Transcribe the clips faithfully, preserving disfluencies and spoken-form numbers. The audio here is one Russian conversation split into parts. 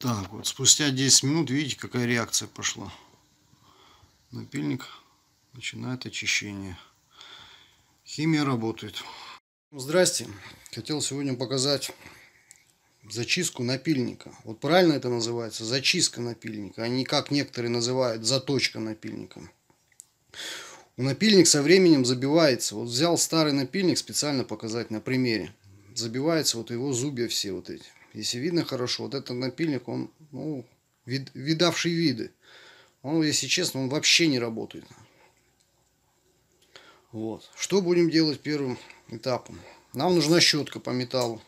Так, вот спустя десять минут, видите, какая реакция пошла. Напильник начинает очищение. Химия работает. Здрасте. Хотел сегодня показать зачистку напильника. Вот правильно это называется? Зачистка напильника. А не как некоторые называют заточка напильника. Напильник со временем забивается. Вот взял старый напильник, специально показать на примере. Забивается вот его зубья все вот эти. Если видно хорошо, вот этот напильник, он ну, вид, видавший виды. Он, если честно, он вообще не работает. Вот. Что будем делать первым этапом? Нам нужна щетка по металлу.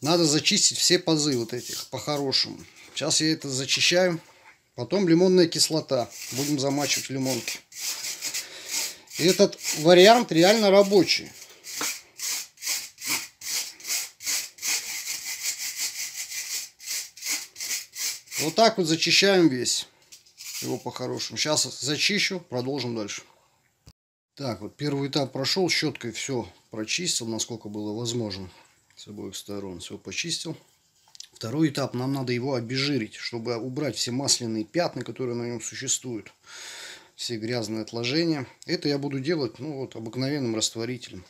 Надо зачистить все пазы вот этих по-хорошему. Сейчас я это зачищаю. Потом лимонная кислота. Будем замачивать лимонки. И этот вариант реально рабочий. Вот так вот зачищаем весь его по-хорошему. Сейчас зачищу, продолжим дальше. Так, вот первый этап прошел. Щеткой все прочистил, насколько было возможно. С обоих сторон все почистил. Второй этап, нам надо его обезжирить, чтобы убрать все масляные пятна, которые на нем существуют. Все грязные отложения. Это я буду делать ну, вот, обыкновенным растворителем.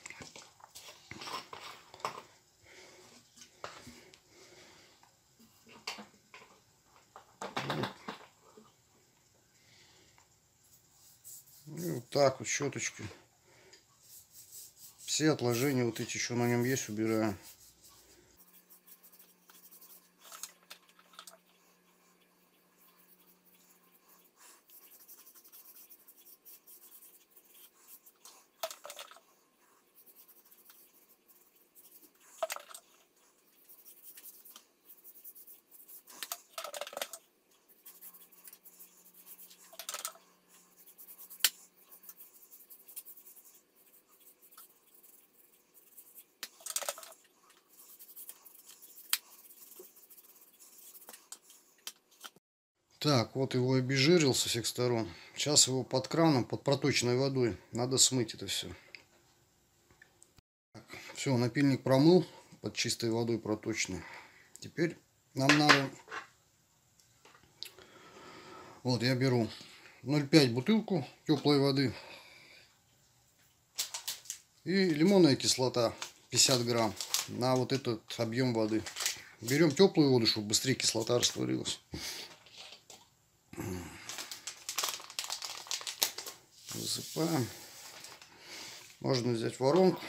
И вот так вот щеточкой. Все отложения вот эти, что на нем есть, убираем. Так, вот его обезжирил со всех сторон. Сейчас его под краном, под проточной водой. Надо смыть это все. Так, все, напильник промыл под чистой водой проточной. Теперь нам надо... Вот, я беру ноль пять бутылку теплой воды. И лимонная кислота пятьдесят грамм на вот этот объем воды. Берем теплую воду, чтобы быстрее кислота растворилась. Засыпаем. Можно взять воронку.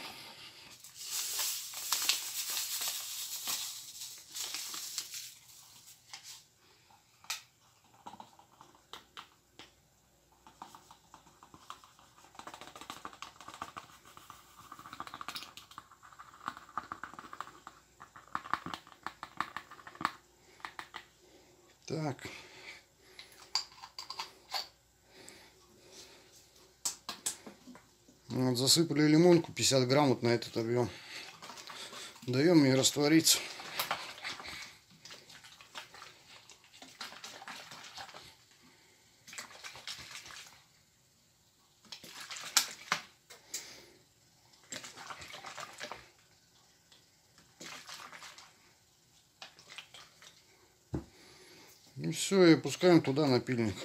Так. Вот, засыпали лимонку пятьдесят грамм вот на этот объем. Даем ей раствориться. И все, и опускаем туда напильник.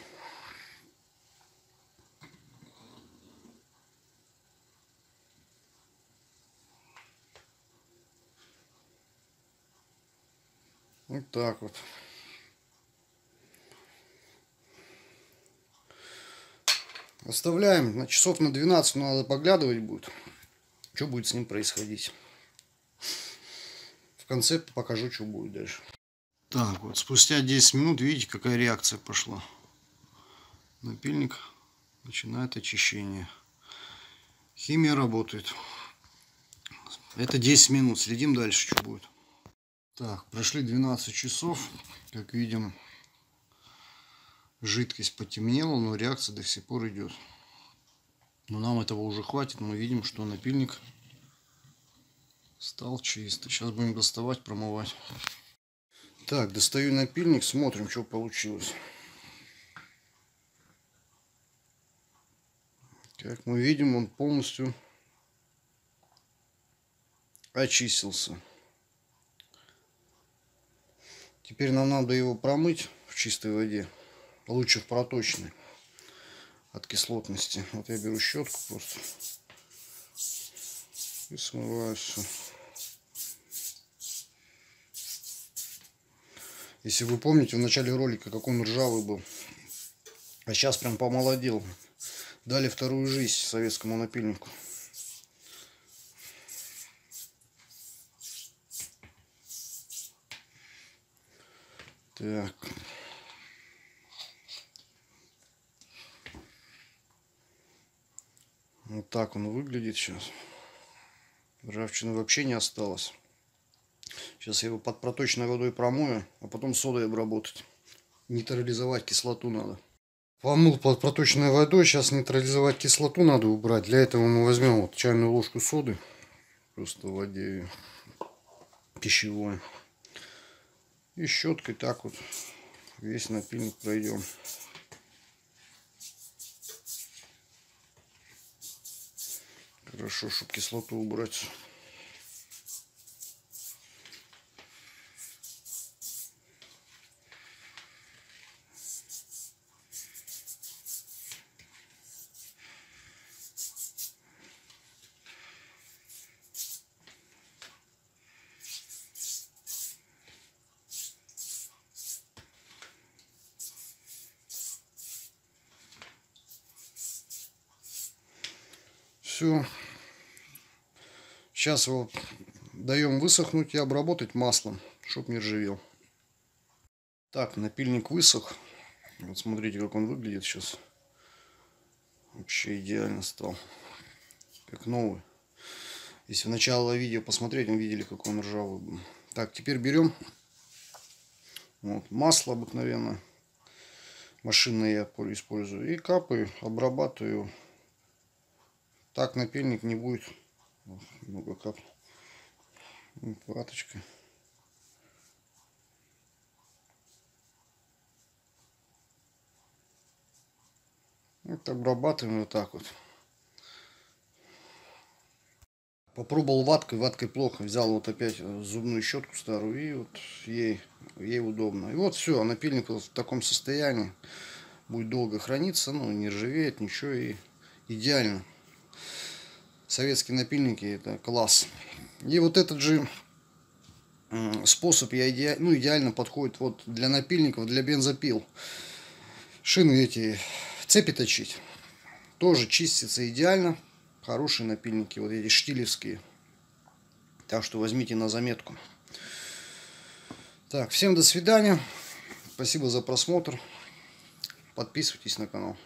Вот так вот. Оставляем. На часов на двенадцать надо поглядывать будет. Что будет с ним происходить. В конце покажу, что будет дальше. Так, вот спустя десять минут, видите, какая реакция пошла. Напильник начинает очищение. Химия работает. Это десять минут. Следим дальше, что будет. Так, прошли двенадцать часов, как видим, жидкость потемнела, но реакция до сих пор идет. Но нам этого уже хватит, мы видим, что напильник стал чистый. Сейчас будем доставать, промывать. Так, достаю напильник, смотрим, что получилось. Как мы видим, он полностью очистился. Теперь нам надо его промыть в чистой воде, лучше в проточной, от кислотности. Вот я беру щетку просто и смываю все. Если вы помните, в начале ролика, как он ржавый был, а сейчас прям помолодел. Дали вторую жизнь советскому напильнику. Так. Вот так он выглядит сейчас. Ржавчины вообще не осталось. Сейчас я его под проточной водой промою, а потом содой обработать. Нейтрализовать кислоту надо. Помыл под проточной водой, сейчас нейтрализовать кислоту надо убрать. Для этого мы возьмем вот чайную ложку соды, просто в воде пищевой. И щеткой так вот весь напильник пройдем. Хорошо, чтобы кислоту убрать. Все. Сейчас его даем высохнуть и обработать маслом, чтоб не ржавел. Так, напильник высох. Вот смотрите, как он выглядит сейчас. Вообще идеально стал. Как новый. Если в начало видео посмотреть, мы видели, как он ржавый был. Так, теперь берем вот, масло обыкновенное. Машинное я использую. И капаю, обрабатываю. Так напильник не будет. Много капнул. Платочкой. Вот обрабатываем вот так вот. Попробовал ваткой, ваткой плохо. Взял вот опять зубную щетку старую и вот ей, ей удобно. И вот все, напильник вот в таком состоянии. Будет долго храниться, но не ржавеет, ничего, и идеально. Советские напильники — это класс. И вот этот же способ я иде... ну, идеально подходит вот для напильников, для бензопил. Шины эти, цепи точить. Тоже чистится идеально. Хорошие напильники, вот эти штилевские. Так что возьмите на заметку. Так, всем до свидания. Спасибо за просмотр. Подписывайтесь на канал.